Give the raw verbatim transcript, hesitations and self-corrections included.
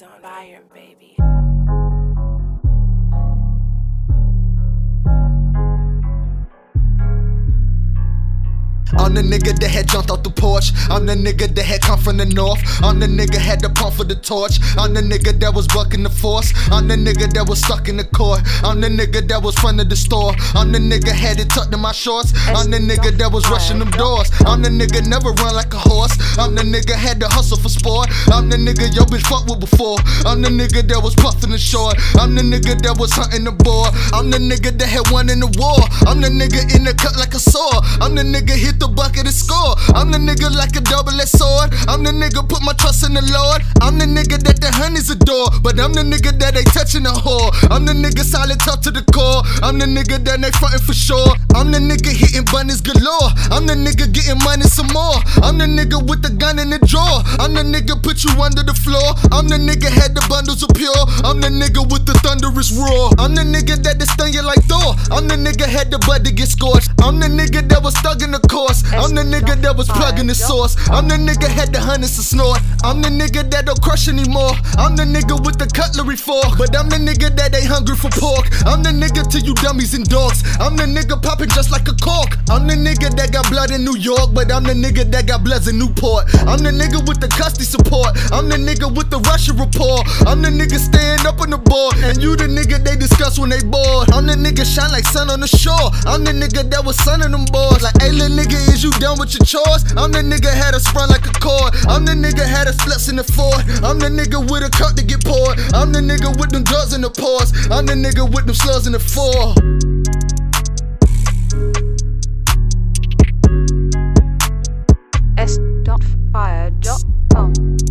She's on fire, baby. I'm the nigga that had jumped out the porch. I'm the nigga that had come from the north. I'm the nigga had the pump for the torch. I'm the nigga that was bucking the force. I'm the nigga that was stuck in the court. I'm the nigga that was front of the store. I'm the nigga had it tucked in my shorts. I'm the nigga that was rushing them doors. I'm the nigga never run like a horse. I'm the nigga had to hustle for sport. I'm the nigga yo bitch fuck with before. I'm the nigga that was puffing the short. I'm the nigga that was hunting the boar. I'm the nigga that had won in the war. I'm the nigga in the cut like a saw. I'm the nigga hit the bucket and score. I'm the nigga like a double-edged sword. I'm the nigga put my trust in the Lord. I'm the nigga that the honeys adore, but I'm the nigga that they touching the whore. I'm the nigga solid up to the core. I'm the nigga that they frontin' for sure. I'm the nigga hitting bunnies galore. I'm the nigga getting money some more. I'm the nigga with the gun in the drawer. I'm the nigga put you under the floor. I'm the nigga had the bundles of pure. I'm the nigga with the thunderous roar. I'm the nigga that they stun you like Thor. I'm the nigga had the bud to get scorched. I'm the nigga that was stuck in the court. I'm the nigga that was plugging the source. I'm the nigga had the hundreds to snort. I'm the nigga that don't crush anymore. I'm the nigga with the cutlery fork, but I'm the nigga that ain't hungry for pork. I'm the nigga to you dummies and dogs. I'm the nigga popping just like a cork. I'm the nigga that got blood in New York, but I'm the nigga that got bloods in Newport. I'm the nigga with the custody support. I'm the nigga with the Russia report. I'm the nigga staying up on the board, and you the nigga they discuss when they bored. I'm the nigga shine like sun on the shore. I'm the nigga that was sunning them boys. Like, hey little nigga, is you done with your chores? I'm the nigga had a sprung like a cord. I'm the nigga had a slips in the Ford. I'm the nigga with a cup to get poured. I'm the nigga with them drugs in the pores. I'm the nigga with them slugs in the floor. S dot fire dot com